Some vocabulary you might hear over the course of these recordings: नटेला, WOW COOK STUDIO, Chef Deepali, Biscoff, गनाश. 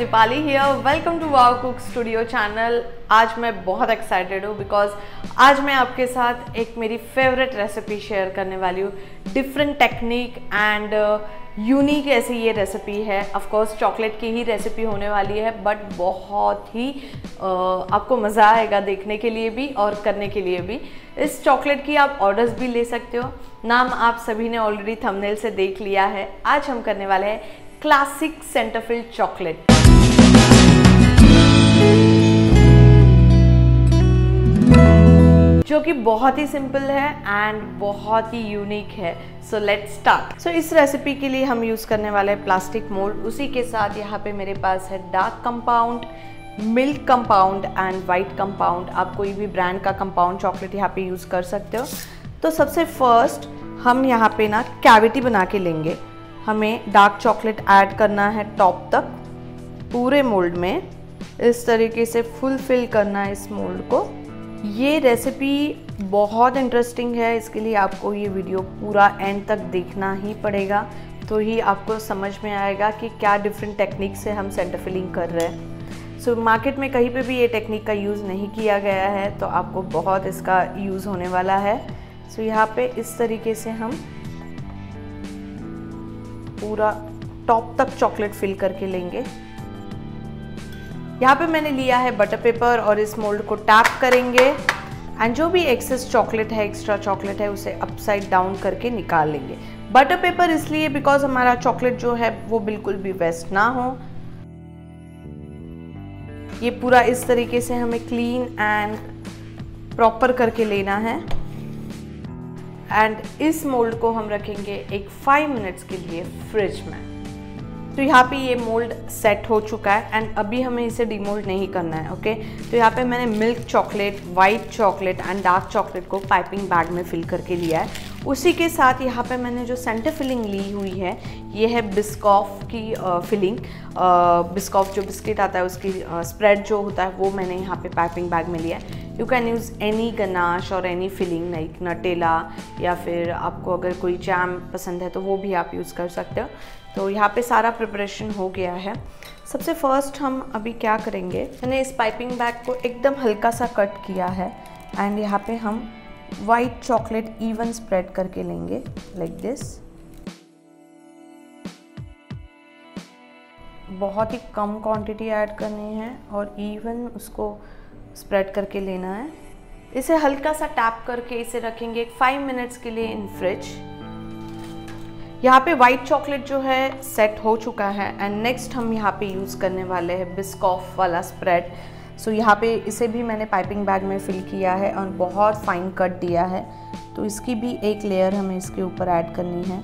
Deepali here, welcome to wow cook studio channel. आज मैं बहुत एक्साइटेड हूँ बिकॉज आज मैं आपके साथ एक मेरी फेवरेट रेसिपी शेयर करने वाली हूँ। डिफरेंट टेक्निक एंड यूनिक ऐसी ये रेसिपी है। ऑफकोर्स चॉकलेट की ही रेसिपी होने वाली है, बट बहुत ही आपको मज़ा आएगा देखने के लिए भी और करने के लिए भी। इस चॉकलेट की आप ऑर्डर्स भी ले सकते हो। नाम आप सभी ने ऑलरेडी थंबनेल से देख लिया है। आज हम करने वाले हैं क्लासिक सेंटरफील्ड चॉकलेट। जो कि बहुत ही सिंपल है एंड बहुत ही यूनिक है। So let's start. सो इस रेसिपी के लिए हम यूज़ करने वाले हैं प्लास्टिक मोल्ड। उसी के साथ यहाँ पे मेरे पास है dark compound, milk compound and white compound. आप कोई भी ब्रांड का कंपाउंड चॉकलेट यहाँ पे यूज़ कर सकते हो। तो सबसे फर्स्ट हम यहाँ पे ना कैविटी बना के लेंगे। हमें डार्क चॉकलेट ऐड करना है टॉप तक पूरे मोल्ड में। इस तरीके से फुलफिल करना है इस मोल्ड को। ये रेसिपी बहुत इंटरेस्टिंग है, इसके लिए आपको ये वीडियो पूरा एंड तक देखना ही पड़ेगा, तो ही आपको समझ में आएगा कि क्या डिफरेंट टेक्निक से हम सेंटर फिलिंग कर रहे हैं। सो मार्केट में कहीं पे भी ये टेक्निक का यूज़ नहीं किया गया है, तो आपको बहुत इसका यूज़ होने वाला है। सो यहाँ पे इस तरीके से हम पूरा टॉप तक चॉकलेट फिल करके लेंगे। यहाँ पे मैंने लिया है बटर पेपर और इस मोल्ड को टैप करेंगे एंड जो भी एक्सेस चॉकलेट है, एक्स्ट्रा चॉकलेट है, उसे अपसाइड डाउन करके निकाल लेंगे। बटर पेपर इसलिए बिकॉज हमारा चॉकलेट जो है वो बिल्कुल भी वेस्ट ना हो। ये पूरा इस तरीके से हमें क्लीन एंड प्रॉपर करके लेना है एंड इस मोल्ड को हम रखेंगे एक 5 मिनट्स के लिए फ्रिज में। तो यहाँ पे ये मोल्ड सेट हो चुका है एंड अभी हमें इसे डीमोल्ड नहीं करना है। ओके, तो यहाँ पे मैंने milk chocolate, white chocolate and dark chocolate को पाइपिंग बैग में फिल करके लिया है। उसी के साथ यहाँ पे मैंने जो सेंटर फिलिंग ली हुई है, ये है बिस्कॉफ की फिलिंग। बिस्कॉफ जो बिस्किट आता है उसकी स्प्रेड जो होता है वो मैंने यहाँ पे पाइपिंग बैग में लिया है। You can use any गनाश और एनी फिलिंग लाइक नटेला, या फिर आपको अगर कोई जैम पसंद है तो वो भी आप यूज़ कर सकते हो। तो यहाँ पे सारा प्रिपरेशन हो गया है। सबसे फर्स्ट हम अभी क्या करेंगे, मैंने इस पाइपिंग बैग को एकदम हल्का सा कट किया है एंड यहाँ पे हम वाइट चॉकलेट इवन स्प्रेड करके लेंगे लाइक दिस। बहुत ही कम क्वांटिटी ऐड करनी है और इवन उसको स्प्रेड करके लेना है। इसे हल्का सा टैप करके इसे रखेंगे 5 मिनट्स के लिए इन फ्रिज। यहाँ पे वाइट चॉकलेट जो है सेट हो चुका है एंड नेक्स्ट हम यहाँ पे यूज़ करने वाले हैं बिस्कॉफ वाला स्प्रेड। सो यहाँ पे इसे भी मैंने पाइपिंग बैग में फिल किया है और बहुत फाइन कट दिया है, तो इसकी भी एक लेयर हमें इसके ऊपर ऐड करनी है।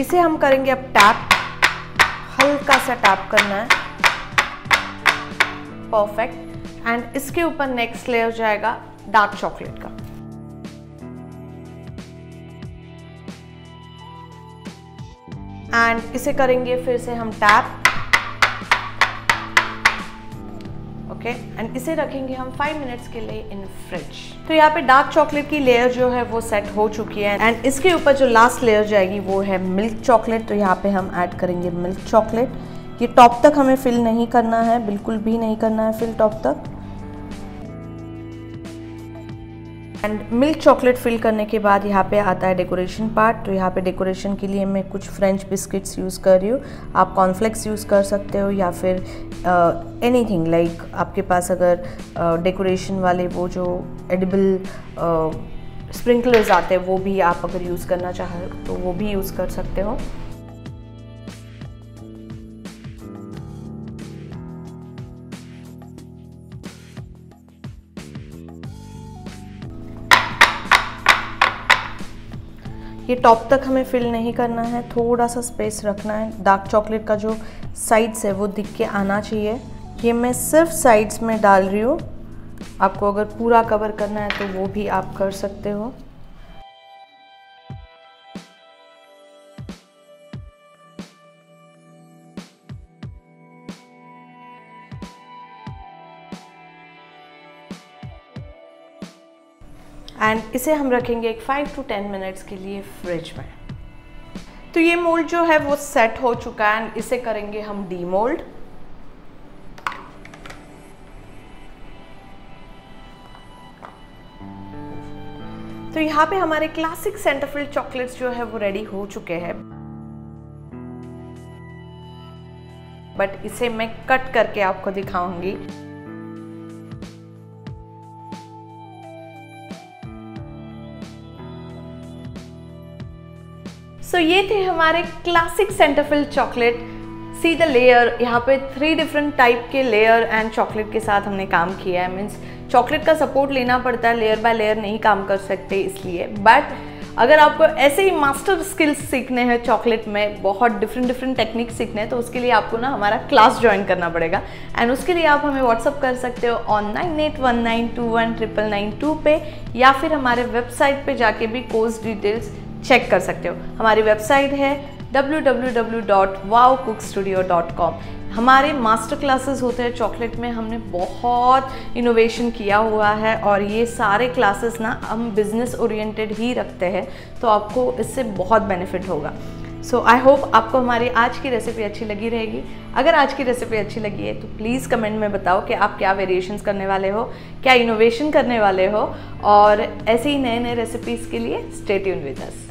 इसे हम करेंगे अब टैप, हल्का सा टैप करना है, परफेक्ट। एंड इसके ऊपर नेक्स्ट लेयर जाएगा डार्क चॉकलेट का। एंड इसे करेंगे फिर से हम टैप, ओके, एंड इसे रखेंगे हम 5 मिनट्स के लिए इन फ्रिज। तो यहाँ पे डार्क चॉकलेट की लेयर जो है वो सेट हो चुकी है एंड इसके ऊपर जो लास्ट लेयर जाएगी वो है मिल्क चॉकलेट। तो यहाँ पे हम ऐड करेंगे मिल्क चॉकलेट। ये टॉप तक हमें फिल नहीं करना है, बिल्कुल भी नहीं करना है फिल टॉप तक। एंड मिल्क चॉकलेट फिल करने के बाद यहाँ पे आता है डेकोरेशन पार्ट। तो यहाँ पे डेकोरेशन के लिए मैं कुछ फ्रेंच बिस्किट्स यूज़ कर रही हूँ। आप कॉर्नफ्लेक्स यूज़ कर सकते हो या फिर एनीथिंग लाइक आपके पास अगर डेकोरेशन वाले वो जो एडिबल स्प्रिंकलर्स आते हैं वो भी आप अगर यूज़ करना चाहे तो वो भी यूज़ कर सकते हो। ये टॉप तक हमें फिल नहीं करना है, थोड़ा सा स्पेस रखना है। डार्क चॉकलेट का जो साइड्स है वो दिख के आना चाहिए। ये मैं सिर्फ साइड्स में डाल रही हूँ, आपको अगर पूरा कवर करना है तो वो भी आप कर सकते हो। एंड इसे हम रखेंगे एक 5 to 10 मिनट्स के लिए फ्रिज में। तो ये मोल्ड जो है वो सेट हो चुका है एंड इसे करेंगे हम डीमोल्ड। तो यहाँ पे हमारे क्लासिक सेंटरफील्ड चॉकलेट्स जो है वो रेडी हो चुके हैं, बट इसे मैं कट करके आपको दिखाऊंगी। सो ये थे हमारे classic centre filled chocolate. See the layer, यहाँ पे 3 डिफरेंट टाइप के लेयर एंड चॉकलेट के साथ हमने काम किया है। मीन्स चॉकलेट का सपोर्ट लेना पड़ता है, लेयर बाय लेयर नहीं काम कर सकते इसलिए। बट अगर आपको ऐसे ही मास्टर स्किल्स सीखने हैं चॉकलेट में, बहुत डिफरेंट टेक्निक सीखने हैं, तो उसके लिए आपको ना हमारा क्लास ज्वाइन करना पड़ेगा। एंड उसके लिए आप हमें व्हाट्सअप कर सकते हो ऑन 9819219992 पे, या फिर हमारे वेबसाइट पे जाके भी कोर्स डिटेल्स चेक कर सकते हो। हमारी वेबसाइट है www.wowcookstudio.com। हमारे मास्टर क्लासेस होते हैं चॉकलेट में, हमने बहुत इनोवेशन किया हुआ है और ये सारे क्लासेस ना हम बिजनेस ओरिएंटेड ही रखते हैं, तो आपको इससे बहुत बेनिफिट होगा। सो आई होप आपको हमारी आज की रेसिपी अच्छी लगी रहेगी। अगर आज की रेसिपी अच्छी लगी है तो प्लीज़ कमेंट में बताओ कि आप क्या वेरिएशंस करने वाले हो, क्या इनोवेशन करने वाले हो, और ऐसे ही नए रेसिपीज़ के लिए स्टे ट्यून्ड विद अस।